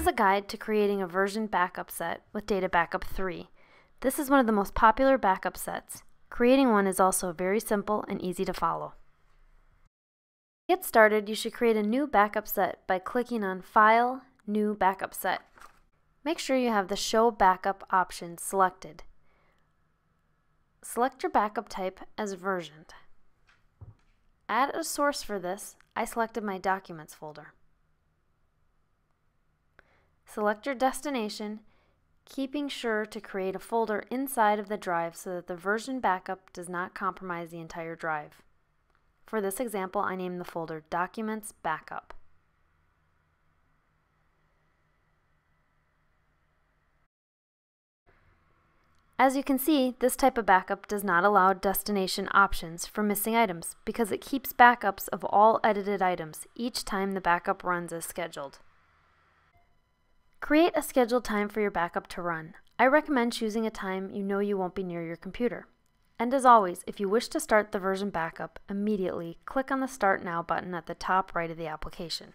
is a guide to creating a version backup set with Data Backup 3. This is one of the most popular backup sets. Creating one is also very simple and easy to follow. To get started, you should create a new backup set by clicking on File, New Backup Set. Make sure you have the Show Backup option selected. Select your backup type as versioned. Add a source for this. I selected my Documents folder. Select your destination, keeping sure to create a folder inside of the drive so that the version backup does not compromise the entire drive. For this example, I named the folder Documents Backup. As you can see, this type of backup does not allow destination options for missing items because it keeps backups of all edited items each time the backup runs as scheduled. Create a scheduled time for your backup to run. I recommend choosing a time you know you won't be near your computer. And as always, if you wish to start the version backup immediately, click on the Start Now button at the top right of the application.